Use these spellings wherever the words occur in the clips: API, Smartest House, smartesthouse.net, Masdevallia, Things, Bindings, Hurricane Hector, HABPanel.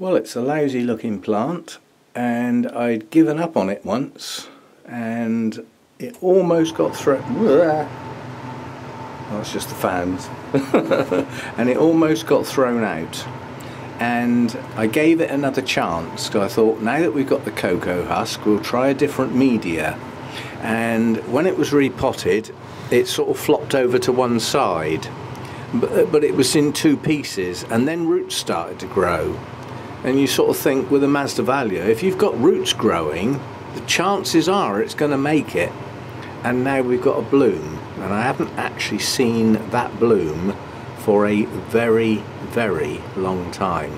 Well, it's a lousy looking plant, and I'd given up on it once, and it almost got threatened. Oh, it's just the fans. And it almost got thrown out. And I gave it another chance, because I thought, now that we've got the cocoa husk, we'll try a different media. And when it was repotted, it sort of flopped over to one side, but it was in two pieces, and then roots started to grow. And you sort of think, with a Masdevallia, if you've got roots growing, the chances are it's going to make it. And now we've got a bloom, and I haven't actually seen that bloom for a very, very long time.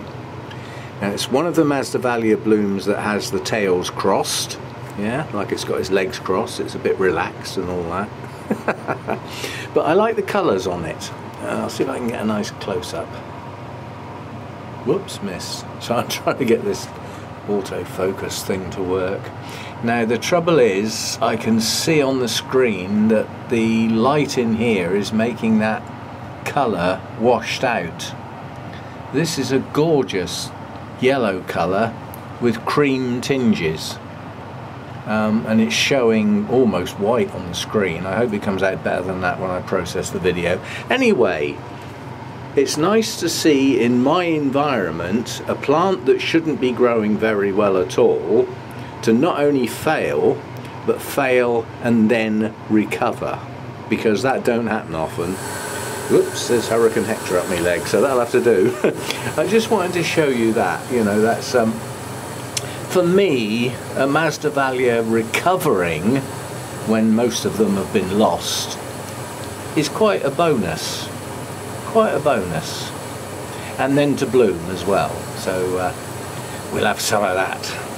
Now, it's one of the Masdevallia blooms that has the tails crossed, yeah, like it's got its legs crossed, it's a bit relaxed and all that. But I like the colours on it. I'll see if I can get a nice close-up. Whoops, miss. So I'm trying to get this autofocus thing to work. Now, the trouble is, I can see on the screen that the light in here is making that colour washed out. This is a gorgeous yellow colour with cream tinges, and it's showing almost white on the screen. I hope it comes out better than that when I process the video. Anyway, it's nice to see in my environment a plant that shouldn't be growing very well at all to not only fail, but fail and then recover, because that don't happen often. Whoops, there's Hurricane Hector up my leg, so that'll have to do. I just wanted to show you that, you know, that's, for me, a Masdevallia recovering when most of them have been lost is quite a bonus, and then to bloom as well, so we'll have some of that.